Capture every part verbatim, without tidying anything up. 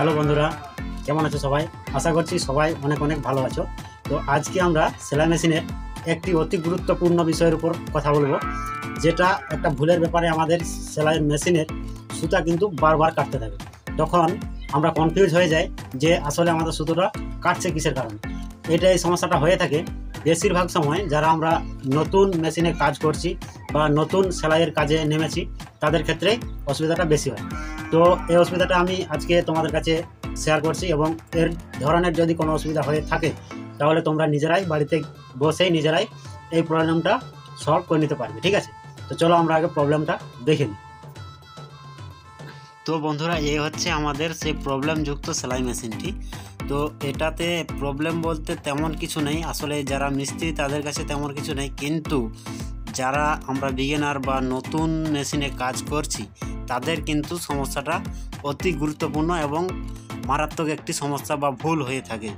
Hello बंधुरा केमन आछो सबाई आशा करछि सबाई अनेक अनेक भालो आछो। तो आज के आमरा सेলাই মেশিনের একটি অতি গুরুত্বপূর্ণ বিষয়ের উপর কথা বলবো, যেটা একটা ভুলের ব্যাপারে আমাদের সেলাই মেশিনের সুতা কিন্তু বারবার কাটতে থাকে। তখন আমরা কনফিউজ হয়ে যাই যে আসলে আমাদের সুতোটা কাটছে কিসের কারণে। এটা এই সমস্যাটা হয়ে থাকে বেশিরভাগ সময় যারা আমরা নতুন মেশিনে কাজ করছি বা নতুন সেলাইয়ের কাজে নেমেছি তাদের ক্ষেত্রে অসুবিধাটা বেশি হয়। তো এই অসুবিধাটা আমি আজকে তোমাদের কাছে শেয়ার করছি এবং এর ধরনের যদি কোনো অসুবিধা হয়ে থাকে তাহলে তোমরা নিজেরাই বাড়িতে বসেই নিজেরাই এই প্রবলেমটা সলভ করে নিতে পারবে, ঠিক আছে। তো চলো আমরা আগে প্রবলেমটা দেখে নিই। তো বন্ধুরা এই হচ্ছে আমাদের সেই প্রবলেমযুক্ত সেলাই মেশিনটি। তো এটাতে প্রবলেম বলতে তেমন কিছু নেই, আসলে যারা মিস্ত্রি তাদের কাছে তেমন কিছু নেই, কিন্তু যারা আমরা বিগিনার বা নতুন মেশিনে কাজ করছি তাদের কিন্তু সমস্যাটা অতি গুরুত্বপূর্ণ এবং মারাত্মক একটি সমস্যা বা ভুল হয়ে থাকে।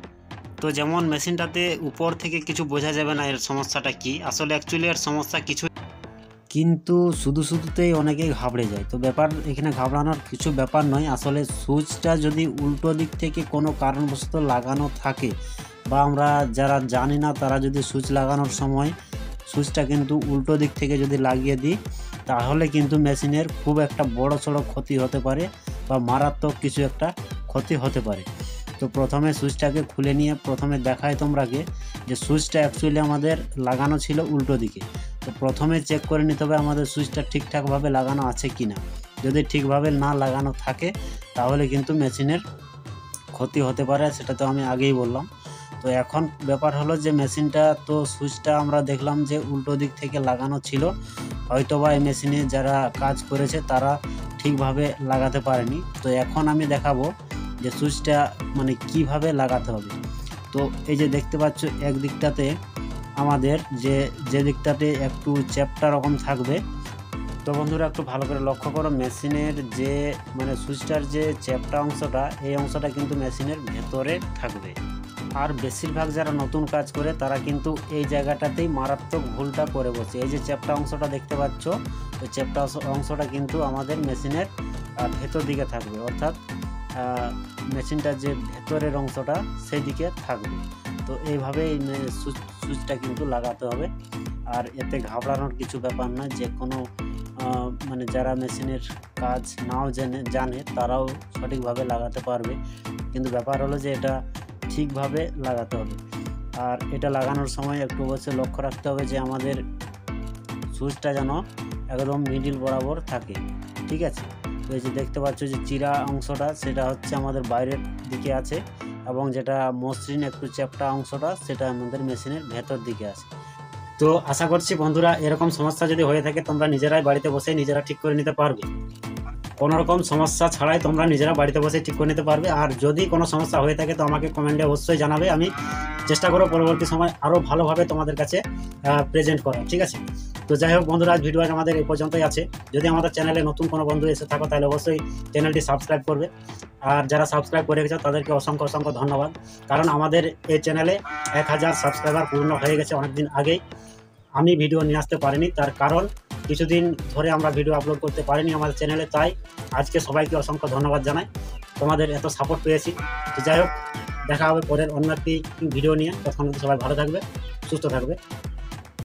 তো যেমন মেশিনটাতে উপর থেকে কিছু বোঝা যাবে না এর সমস্যাটা কি, আসলে অ্যাকচুয়ালি এর সমস্যা কিছু, কিন্তু শুধু শুধুতেই অনেকেই ঘাবড়ে যায়। তো ব্যাপার এখানে ঘাবড়ানোর কিছু ব্যাপার নয়, আসলে সুইচটা যদি উল্টো দিক থেকে কোনো কারণবশত লাগানো থাকে বা আমরা যারা জানি না তারা যদি সুইচ লাগানোর সময় সুইচটা কিন্তু উল্টো দিক থেকে যদি লাগিয়ে দিই তাহলে কিন্তু মেশিনের খুব একটা বড় সড়ো ক্ষতি হতে পারে বা মারাত্মক কিছু একটা ক্ষতি হতে পারে। তো প্রথমে সুইচটাকে খুলে নিয়ে প্রথমে দেখায় তোমরাকে যে সুইচটা অ্যাকচুয়ালি আমাদের লাগানো ছিল উল্টো দিকে। তো প্রথমে চেক করে নিতে হবে আমাদের সুইচটা ঠিকঠাকভাবে লাগানো আছে কি না। যদি ঠিকভাবে না লাগানো থাকে তাহলে কিন্তু মেশিনের ক্ষতি হতে পারে, সেটা তো আমি আগেই বললাম। তো এখন ব্যাপার হলো যে মেশিনটা তো সুইচটা আমরা দেখলাম যে উল্টো দিক থেকে লাগানো ছিল, হয়তোবা এই মেশিনে যারা কাজ করেছে তারা ঠিকভাবে লাগাতে পারেনি। তো এখন আমি দেখাবো যে সুইচটা মানে কিভাবে লাগাতে হবে। তো এই যে দেখতে পাচ্ছ এক দিকটাতে আমাদের যে যে দিকটাতে একটু চ্যাপ্টা রকম থাকবে। তো বন্ধুরা একটু ভালো করে লক্ষ্য করো মেশিনের যে মানে সুইচটার যে চ্যাপ্টা অংশটা, এই অংশটা কিন্তু মেশিনের ভেতরে থাকবে। আর বেশিরভাগ যারা নতুন কাজ করে তারা কিন্তু এই জায়গাটাতেই মারাত্মক ভুলটা করে বসে। এই যে চ্যাপ্টা অংশটা দেখতে পাচ্ছ, ওই চ্যাপ্টা অংশটা কিন্তু আমাদের মেশিনের ভেতর দিকে থাকবে, অর্থাৎ মেশিনটার যে ভেতরের অংশটা সেই দিকে থাকবে। তো এইভাবে সুইচটা কিন্তু লাগাতে হবে। আর এতে ঘাবড়ানোর কিছু ব্যাপার না, যে কোনো মানে যারা মেশিনের কাজ নাও জেনে জানে তারাও সঠিকভাবে লাগাতে পারবে, কিন্তু ব্যাপার হলো যে এটা ঠিকভাবে লাগাতে হবে। আর এটা লাগানোর সময় একটু অবশ্যই লক্ষ্য রাখতে হবে যে আমাদের সুইচটা যেন একদম মিডিল বরাবর থাকে, ঠিক আছে। তো এই যে দেখতে পাচ্ছ যে চিরা অংশটা সেটা হচ্ছে আমাদের বাইরের দিকে আছে, এবং যেটা মসৃণ একটু চ্যাপ্টা অংশটা সেটা আমাদের মেশিনের ভেতর দিকে আছে। তো আশা করছি বন্ধুরা এরকম সমস্যা যদি হয়ে থাকে তোমরা নিজেরাই বাড়িতে বসে নিজেরা ঠিক করে নিতে পারবে, কোনো রকম সমস্যা ছাড়াই তোমরা নিজেরা বাড়িতে বসে ঠিক করে নিতে পারবে। আর যদি কোনো সমস্যা হয়ে থাকে তো আমাকে কমেন্টে অবশ্যই জানাবে, আমি চেষ্টা করব পরবর্তী সময় আরও ভালোভাবে তোমাদের কাছে প্রেজেন্ট করা, ঠিক আছে। তো যাই হোক বন্ধুরা, আজ ভিডিও আমাদের এই পর্যন্তই আছে। যদি আমাদের চ্যানেলে নতুন কোনো বন্ধু এসে থাকো তাহলে অবশ্যই চ্যানেলটি সাবস্ক্রাইব করবে, আর যারা সাবস্ক্রাইব করে গেছে তাদেরকে অসংখ্য অসংখ্য ধন্যবাদ, কারণ আমাদের এই চ্যানেলে এক হাজার সাবস্ক্রাইবার পূর্ণ হয়ে গেছে অনেকদিন আগেই। আমি ভিডিও নিয়ে আসতে পারিনি তার কারণ কিছুদিন ধরে আমরা ভিডিও আপলোড করতে পারিনি আমাদের চ্যানেলে, তাই আজকে সবাইকে অসংখ্য ধন্যবাদ জানাই, তোমাদের এত সাপোর্ট পেয়েছি। তো যাই হোক দেখা হবে পরের অন্য একটি ভিডিও নিয়ে, তখন সবাই ভালো থাকবে, সুস্থ থাকবে।